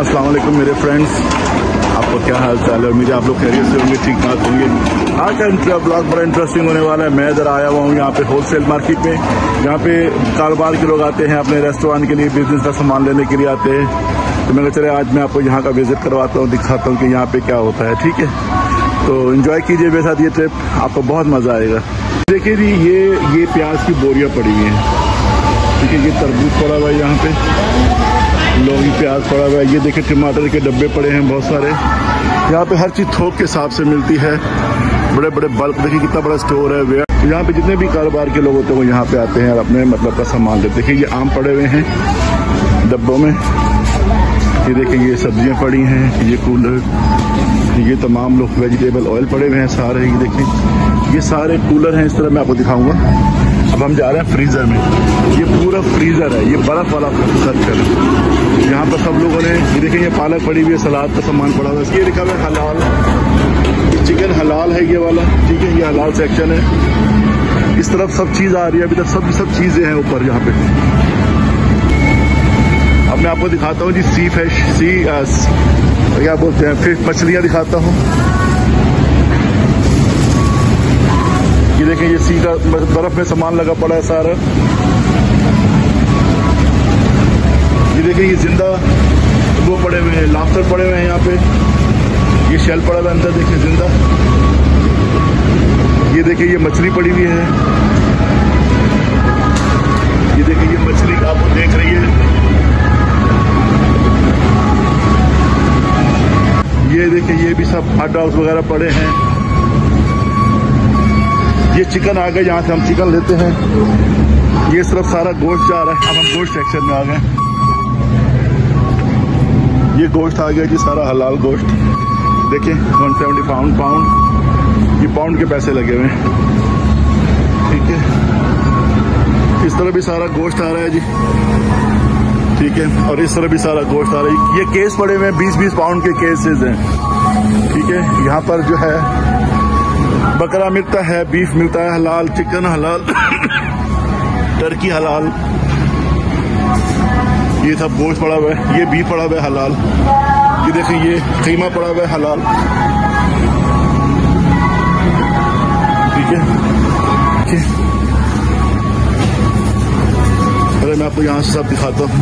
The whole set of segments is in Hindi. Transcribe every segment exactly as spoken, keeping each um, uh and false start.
अस्सलाम वालेकुम मेरे फ्रेंड्स, आपको क्या हाल चाल है। उम्मीद है आप लोग खैरियत से होंगे, ठीक ठाक होंगे। आज का ब्लॉग बड़ा इंटरेस्टिंग होने वाला है। मैं इधर आया हुआ हूँ यहाँ पे होलसेल मार्केट में, यहाँ पे कारोबार के लोग आते हैं अपने रेस्टोरेंट के लिए, बिजनेस का सामान लेने के लिए आते हैं। तो मैंने कहा चले आज मैं आपको यहाँ का विजिट करवाता हूँ, दिखाता हूँ कि यहाँ पे क्या होता है। ठीक है, तो इन्जॉय कीजिए मेरे साथ ये ट्रिप, आपको बहुत मज़ा आएगा। देखिए जी, ये ये प्याज की बोरियाँ पड़ी हुई हैं, ठीक है। ये तरबूज पड़ा हुआ है, यहाँ पे लौकी प्याज पड़ा हुआ है। ये देखिए टमाटर के डब्बे पड़े हैं बहुत सारे। यहाँ पे हर चीज़ थोक के हिसाब से मिलती है, बड़े बड़े बल्क। देखिए कितना बड़ा स्टोर है। यहाँ पे जितने भी कारोबार के लोग होते हैं वो यहाँ पे आते हैं और अपने मतलब का सामान लेते हैं। देखिए ये आम पड़े हुए हैं डब्बों में, ये देखिए ये सब्जियाँ पड़ी हैं, ये कूलर, ये तमाम लोग वेजिटेबल ऑयल पड़े हुए हैं सारे। ये देखिए ये सारे कूलर हैं, इस तरह मैं आपको दिखाऊँगा। अब हम जा रहे हैं फ्रीज़र में। ये पूरा फ्रीज़र है, ये बर्फ़ वाला सर्कल। यहाँ पर सब लोगों ने ये देखें, ये पालक पड़ी हुई है, सलाद का सामान पड़ा हुआ है। ये लिखा हुआ है हलाल, ये चिकन हलाल है ये वाला, ठीक है। ये हलाल सेक्शन है। इस तरफ सब चीज़ आ रही है, अभी तक सब सब चीज़ें हैं ऊपर यहाँ पे। अब मैं आपको दिखाता हूँ जी सी फिश, सी क्या बोलते हैं, फिश मछलियाँ दिखाता हूँ। ये देखें ये सी का बर्फ में सामान लगा पड़ा है सारा। ये देखें ये जिंदा वो पड़े हुए हैं, लाफ्टर पड़े हुए हैं यहाँ पे। ये शेल पड़ा हुआ है अंदर, देखिए जिंदा। ये देखें ये मछली पड़ी हुई है। ये देखें ये मछली आप देख रही है। ये देखें ये भी सब हॉट डॉग्स वगैरह पड़े हैं। ये चिकन आ गए, यहाँ से हम चिकन लेते हैं। ये सिर्फ सारा गोश्त जा रहा है। अब हम गोश्त सेक्शन में आ गए। ये गोश्त आ गया जी, सारा हलाल गोश्त। देखिए एक सौ सत्तर पाउंड पाउंड ये पाउंड के पैसे लगे हुए हैं, ठीक है। इस तरह भी सारा गोश्त आ रहा है जी, ठीक है। और इस तरह भी सारा गोश्त आ रहा है। ये केस पड़े हुए हैं, बीस बीस पाउंड के केसेज हैं, ठीक है। यहाँ पर जो है बकरा मिलता है, बीफ मिलता है हलाल, चिकन हलाल, टर्की हलाल। ये सब गोश्त पड़ा हुआ है, ये बीफ पड़ा हुआ है हलाल। ये देखिए ये कीमा पड़ा हुआ है हलाल, ठीक है। अरे मैं आपको यहाँ से सब दिखाता हूँ।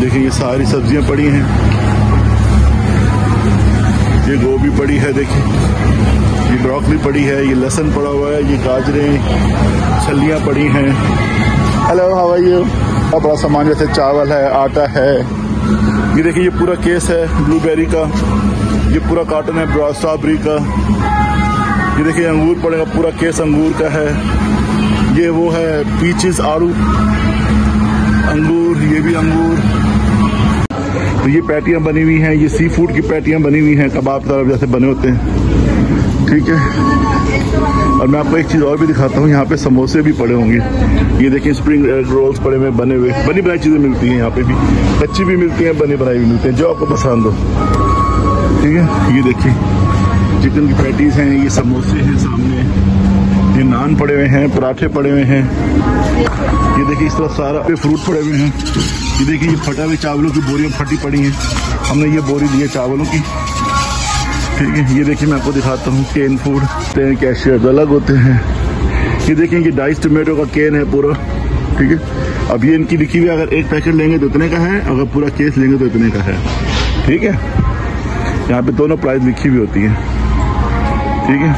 देखिए ये सारी सब्जियाँ पड़ी हैं, ये गोभी पड़ी है, देखिए ये ब्रोकली पड़ी है, ये लहसुन पड़ा हुआ है, ये गाजरें, छलियाँ पड़ी हैं। Hello how are you. और बड़ा सामान जैसे चावल है, आटा है। ये देखिए ये पूरा केस है ब्लूबेरी का, ये पूरा कार्टन है ब्रा स्ट्रॉबेरी का। ये देखिए अंगूर पड़ेगा, पूरा केस अंगूर का है। ये वो है पीचेस, आड़ू, अंगूर, ये भी अंगूर। तो ये पैटियाँ बनी हुई हैं, ये सी फूड की पैटियाँ बनी हुई हैं, कबाब तरफ जैसे बने होते हैं, ठीक है। और मैं आपको एक चीज़ और भी दिखाता हूँ, यहाँ पे समोसे भी पड़े होंगे। ये देखिए स्प्रिंग रोल्स पड़े हुए, बने हुए, बनी बनाई चीज़ें मिलती हैं यहाँ पे भी, कच्ची भी मिलती हैं, बनी बनाई भी मिलती हैं, जो आपको पसंद हो, ठीक है। ये देखिए चिकन की पैटीज़ हैं, ये समोसे हैं सामने, ये नान पड़े हुए हैं, पराठे पड़े हुए हैं। ये देखिए इस तरह सारा फ्रूट पड़े हुए हैं। ये देखिए ये फटा हुए चावलों की बोरियाँ फटी पड़ी हैं, हमने ये बोरी ली है चावलों की, ठीक है। ये देखिए मैं आपको दिखाता हूँ केन फूड, तेन कैशियर अलग होते हैं। ये देखिए ये डाइस टोमेटो का केन है पूरा, ठीक है। अब ये इनकी लिखी हुई, अगर एक पैकेट लेंगे तो इतने का है, अगर पूरा केस लेंगे तो इतने का है, ठीक है। यहाँ पे दोनों प्राइस लिखी हुई होती है, ठीक है।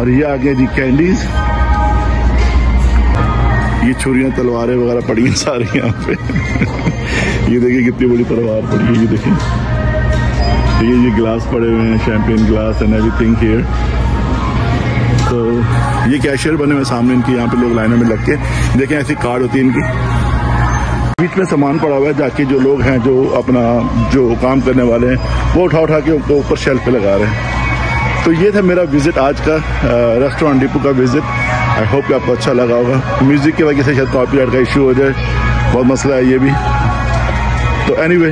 और ये आ गया जी कैंडीज, ये छुरियाँ तलवारें वगैरह पड़ी हैं सारी यहाँ पे। ये देखिए कितनी बड़ी तलवार पड़ी है। ये देखिए ये ये ग्लास पड़े हुए हैं, champagne glass and everything here. तो ये कैशियर बने हुए सामने इनके, यहाँ पे लोग लाइनों में लग के, देखें ऐसी कार्ड होती है इनकी, बीच में सामान पड़ा हुआ है ताकि जो लोग हैं, जो अपना जो काम करने वाले हैं, वो उठा उठा के उनको ऊपर शेल्फ पे लगा रहे हैं। तो ये था मेरा विज़िट आज का, रेस्टोरेंट डिपो का विज़िट। आई होप कि आपको अच्छा लगा होगा। म्यूज़िक की वजह से शायद कॉपीराइट का इशू हो जाए, बहुत मसला है ये भी। तो एनी वे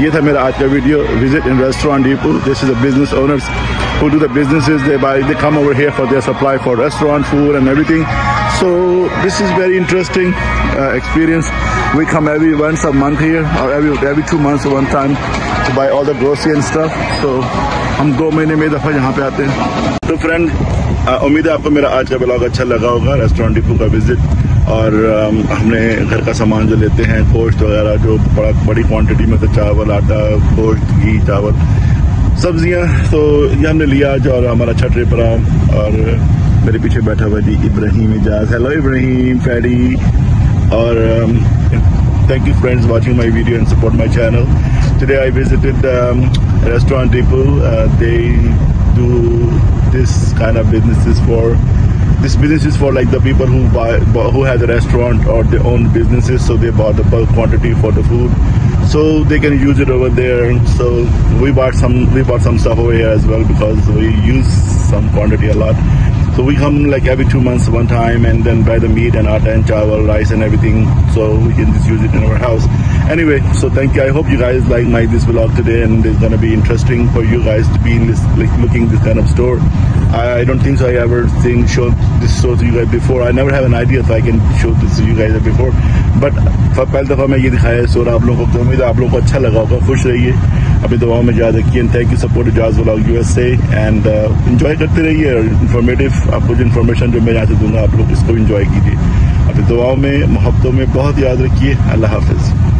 ये था मेरा आज का video, visit in restaurant depot. This is the business owners who do the businesses, they buy, they come over here for their supply for restaurant food and everything. So this is very interesting uh, experience. We come every once a month here, or every every two months one time to buy all the grocery and stuff. So हम दो महीने में दफा यहाँ पे आते हैं. तो फ्रेंड उम्मीद है आपको मेरा आज का ब्लॉग अच्छा लगा होगा. रेस्टोरेंट डिपो का विजिट और हमने घर का सामान जो लेते हैं गोश्त वगैरह जो बड़ा बड़ी क्वांटिटी में, तो चावल, आटा, गोश्त, घी, चावल, सब्जियां, तो ये हमने लिया आज और हमारा अच्छा ट्रिप रहा. और मेरे पीछे बैठा हुआ जी इब्राहिम जाज. हेलो इब्राहिम फैडी. और thank you friends watching my video and support my channel. Today I visited restaurant depot. They do this kind of businesses for This business is for like the people who buy, who has a restaurant or their own businesses, so they bought the bulk quantity for the food, so they can use it over there. So we bought some, we bought some stuff over here as well because we use some quantity a lot. So we come like every two months one time and then buy the meat and atta and chawal, rice and everything, so we can just use it in our house. Anyway, so thank you. I hope you guys like my this vlog today, and it's gonna be interesting for you guys to be in this, like looking this kind of store. I don't think so I ever seen show this show to you guys before. I never have an idea if I can show this to you guys before. But पहली दफा मैं ये दिखाया है. सो आप लोगों को उम्मीद है आप लोगों को अच्छा लगा होगा. खुश रहिए, अपनी दुआओं में याद रखिए. And thank you support Jaz vlog USA. And enjoy करते रहिए. इन्फॉर्मेटिव आपको जो इन्फॉर्मेशन जो मैं यहाँ से दूंगा आप लोग इसको इन्जॉय कीजिए. अपनी दुआओं में, मोहब्बतों में बहुत याद रखिए. अल्लाह हाफिज़.